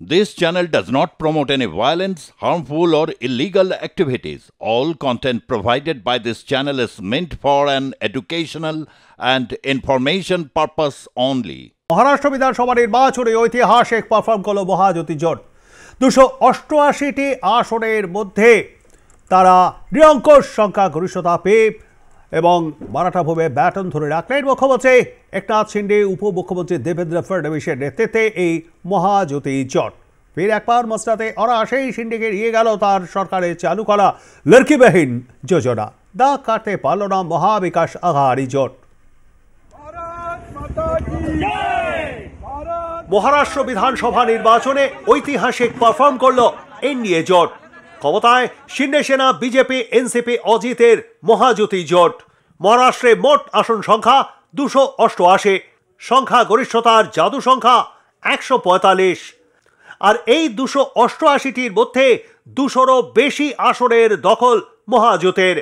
This channel does not promote any violence, harmful or illegal activities. All content provided by this channel is meant for an educational and information purpose only. Maharashtra Vidhanasabha নির্বাচনে ঐতিহাসিক perform করল মহাজ্যোতি জোট। 288টি আসনের মধ্যে তারা নিরঙ্কুশ সংখ্যাগরিষ্ঠতা পেয়ে এবং মারাঠাভাবে ব্যাটন ধরে রাখলেন মুখ্যমন্ত্রী একনাথ শিন্ডে, উপমুখ্যমন্ত্রী দেবেন্দ্র ফডনবিসের নেতৃত্বে এই মহাজ্যোতি জোট। ফের একবার মসলাতে ওরা সেই শিন্ডেকে নিয়ে গেল তার সরকারে চালু করা লড়কি বাহিন যোজনা। দাগ কাটতে পারল না মহা বিকাশ আঘাড়ি জোট। মহারাষ্ট্র বিধানসভা নির্বাচনে ঐতিহাসিক পারফর্ম করল এনডিএ জোট। ক্ষমতায় শিন্দে সেনা, বিজেপি, এনসিপি, অজিতের মহাজ্যোতি জোট। মহারাষ্ট্রে মোট আসন সংখ্যা 288, সংখ্যাগরিষ্ঠতার জাদু সংখ্যা 145, আর এই 288টির মধ্যে 200-রও বেশি আসনের দখল মহাজোটের।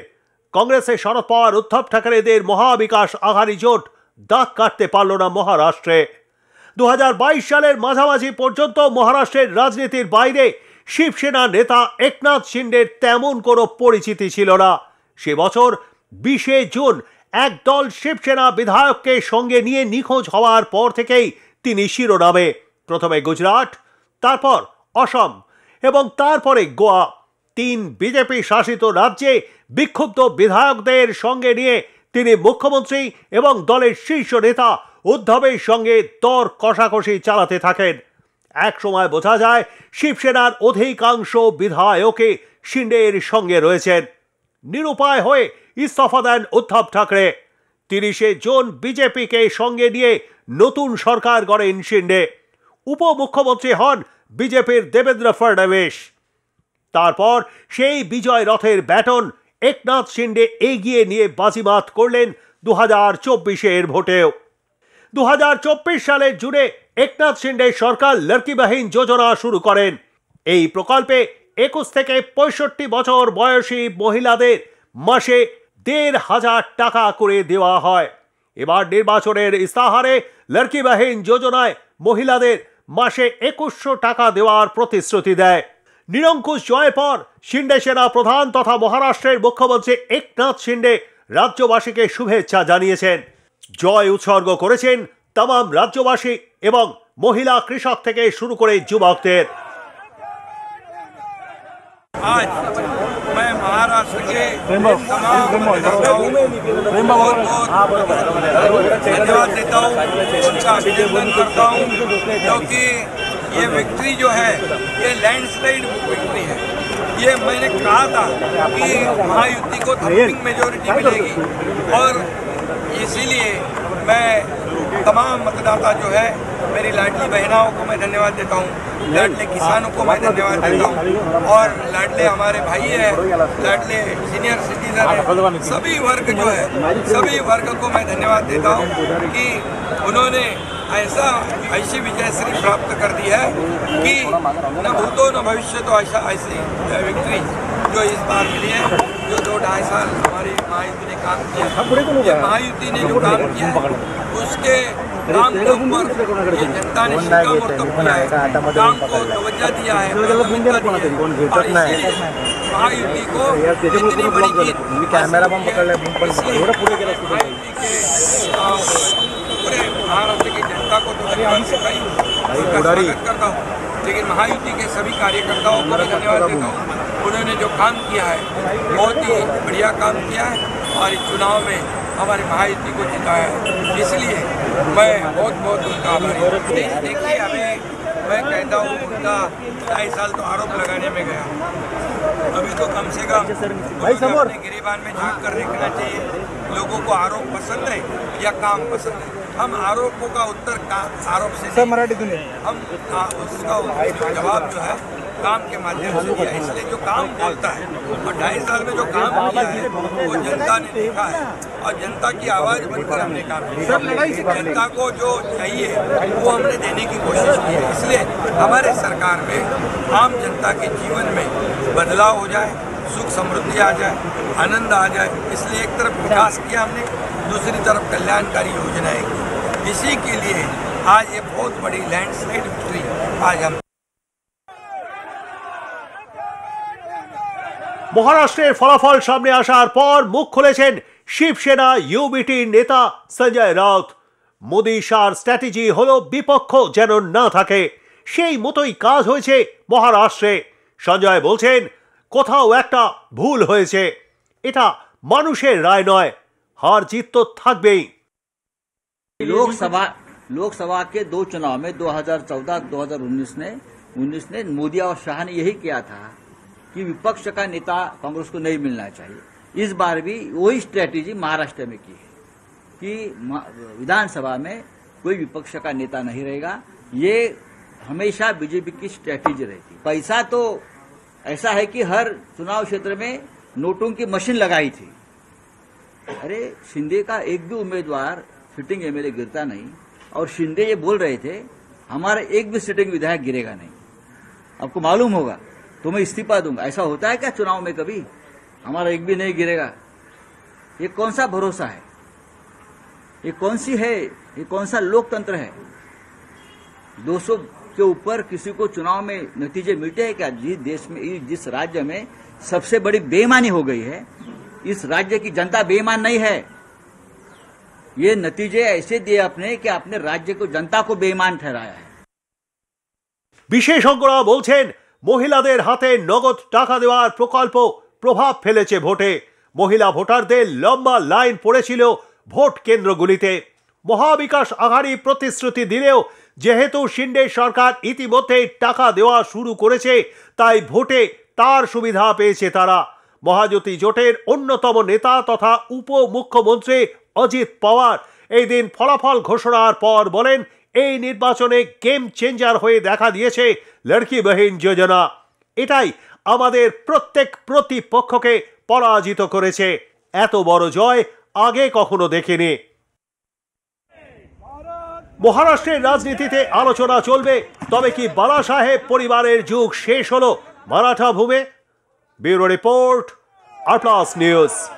কংগ্রেসের শরদ পাওয়ার, উদ্ধব ঠাকরেদের মহা বিকাশ আঘাড়ি জোট দাগ কাটতে পারল না মহারাষ্ট্রে। 2022 সালের মাঝামাঝি পর্যন্ত মহারাষ্ট্রের রাজনীতির বাইরে শিবসেনা নেতা একনাথ শিন্ডের তেমন কোনো পরিচিতি ছিল না। সে বছর 20শে জুন একদল শিবসেনা বিধায়ককে সঙ্গে নিয়ে নিখোঁজ হওয়ার পর থেকেই তিনি শিরোনামে। প্রথমে গুজরাট, তারপর অসম এবং তারপরে গোয়া। 3 বিজেপি শাসিত রাজ্যে বিক্ষুব্ধ বিধায়কদের সঙ্গে নিয়ে তিনি মুখ্যমন্ত্রী এবং দলের শীর্ষ নেতা উদ্ধবের সঙ্গে দর কষাকষি চালাতে থাকেন। এক সময় বোঝা যায় শিবসেনার অধিকাংশ বিধায়কে শিন্ডের সঙ্গে রয়েছেন। নিরুপায় হয়ে ইস্তফা দেন উদ্ধব ঠাকরে। 30শে জুন বিজেপিকে সঙ্গে নিয়ে নতুন সরকার গড়েন শিন্ডে। উপমুখ্যমন্ত্রী হন বিজেপির দেবেন্দ্র ফডনবিস। তারপর সেই বিজয় রথের ব্যাটন একনাথ শিন্ডে এগিয়ে নিয়ে বাজিমাত করলেন 2024-এর ভোটেও। 2024 সালের জুনে একনাথ শিন্ডে সরকার লড়কি বাহিন যোজনা শুরু করেন। এই প্রকল্পে 21 থেকে 65 বছর বয়সী মহিলাদের মাসে 1,500 টাকা করে দেওয়া হয়। এবার নির্বাচনের ইস্তাহারে লড়কি বাহিন যোজনায় মহিলাদের মাসে 2,100 টাকা দেওয়ার প্রতিশ্রুতি দেয়। নিরঙ্কুশ জয়ের পর শিন্ডে সেনা প্রধান তথা মহারাষ্ট্রের মুখ্যমন্ত্রী একনাথ শিন্ডে রাজ্যবাসীকে শুভেচ্ছা জানিয়েছেন। জয় উৎসর্গ করেছেন তামাম রাজ্যবাসী এবং মহিলা, কৃষক থেকে শুরু করে যুবকদের। আজ महाराष्ट्र के तमाम नेताओं उनका अभिनंदन करता हूँ, क्योंकि ये विक्ट्री जो है ये लैंडस्लाइड विक्ट्री है। ये मैंने कहा था कि महायुति को थ्रम्पिंग मेजोरिटी मिलेगी और इसीलिए मैं तमाम मतदाता जो है मेरी लाडली बहनाओं को मैं धन्यवाद देता हूँ, लाडले किसानों को मैं धन्यवाद देता हूँ और लाडले हमारे भाई है, लाडले सीनियर सिटीजन है, सभी वर्ग जो है सभी वर्ग को मैं धन्यवाद देता हूँ कि उन्होंने ऐसी विजयश्री प्राप्त कर दी है कि न भूतो न भविष्य, तो ऐसा ऐसी विक्ट्री जो इस बार मिली है, जो 2-2.5 साल हमारी महायुति ने काम किया, ये महायुति ने जो काम किया उसके काम के ऊपर जनता ने काम को तवज्जा दिया है और इसलिए महायुति को इतनी बड़ी जीत महायुति के पूरे महाराष्ट्र की जनता को तो धन्यवाद करता हूँ, लेकिन महायुति के सभी कार्यकर्ताओं को भी धन्यवाद देता हूँ। उन्होंने जो काम किया है बहुत ही बढ़िया काम किया है और इस चुनाव में हमारे महायुति को जिताया है, इसलिए मैं बहुत उनका आभारी। देखिए हमें मैं कहता हूँ उनका 2.5 साल तो आरोप लगाने में गया, अभी तो कम से कम अपने गिरीबान में झाँक कर देखना चाहिए लोगों को आरोप पसंद है या काम पसंद है। हम आरोपों का उत्तर आरोप से नहीं, हम उसका जवाब जो है काम के माध्यम से दिया, इसलिए जो काम बोलता है और 2.5 साल में जो काम किया है वो जनता ने देखा है और जनता की आवाज़ बनकर हमने काम किया। जनता को जो चाहिए वो हमने देने की कोशिश की है, इसलिए हमारे सरकार में आम जनता के जीवन में बदलाव हो जाए, सुख समृद्धि आ जाए, आनंद आ जाए, इसलिए एक तरफ विकास किया हमने, दूसरी तरफ कल्याणकारी योजनाएं की, इसी के लिए आज ये बहुत बड़ी लैंडस्लाइड विक्ट्री आज हम মহারাষ্ট্রের ফলাফল সামনে আসার পর মুখ খুলেছেন শিবসেনা ইউবিটির নেতা সঞ্জয় রাউত। মোদি শাহর স্ট্র্যাটেজি হল বিপক্ষ যেন না থাকে, সেই মতোই কাজ হয়েছে মহারাষ্ট্রে। সঞ্জয় বলছেন কোথাও একটা ভুল হয়েছে, এটা মানুষের রায় নয়, হার জিত তো থাকবেই। लोकसभा के दो चुनाव में 2014-2019 ने मोदी और शाह ने यही किया था कि विपक्ष का नेता कांग्रेस को नहीं मिलना चाहिए। इस बार भी वही स्ट्रेटेजी महाराष्ट्र में की है कि विधानसभा में कोई विपक्ष का नेता नहीं रहेगा। ये हमेशा बीजेपी की स्ट्रेटेजी रहती। पैसा तो ऐसा है कि हर चुनाव क्षेत्र में नोटों की मशीन लगाई थी। अरे शिंदे का एक भी उम्मीदवार सिटिंग एमएलए गिरता नहीं, और शिंदे ये बोल रहे थे हमारा एक भी सिटिंग विधायक गिरेगा नहीं, आपको मालूम होगा तो मैं इस्तीफा दूंगा। ऐसा होता है क्या चुनाव में? कभी हमारा एक भी नहीं गिरेगा। ये कौन सा भरोसा है? ये कौन सी है? ये कौन सा लोकतंत्र है? 200 के ऊपर किसी को चुनाव में नतीजे मिलते हैं क्या? जिस देश में, जिस राज्य में सबसे बड़ी बेईमानी हो गई है, इस राज्य की जनता बेईमान नहीं है। ये नतीजे ऐसे दिए आपने कि आपने राज्य को, जनता को बेईमान ठहराया है। বিশেষজ্ঞরা বলছেন মহিলাদের হাতে নগদ টাকা দেওয়ার প্রকল্প প্রভাব ফেলেছে ভোটে। মহিলা ভোটারদের লম্বা লাইন পড়েছিল ভোট কেন্দ্রগুলিতে। মহা বিকাশ আঘাড়ি প্রতিশ্রুতি দিলেও যেহেতু শিন্ডে সরকার ইতিমধ্যে টাকা দেওয়া শুরু করেছে, তাই ভোটে তার সুবিধা পেয়েছে তারা। মহাজ্যোতি জোটের অন্যতম নেতা তথা উপমুখ্যমন্ত্রী অজিত পাওয়ার এই দিন ফলাফল ঘোষণার পর বলেন, এই নির্বাচনে গেম চেঞ্জার হয়ে দেখা দিয়েছে লড়কি বাহিন যোজনা। এটাই আমাদের প্রত্যেক প্রতিপক্ষকে পরাজিত করেছে। এত বড় জয় আগে কখনো দেখিনি। মহারাষ্ট্রের রাজনীতিতে আলোচনা চলবে, তবে কি বালা সাহেব পরিবারের যুগ শেষ হলো মারাঠা ভূমে? Bureau report, R plus news.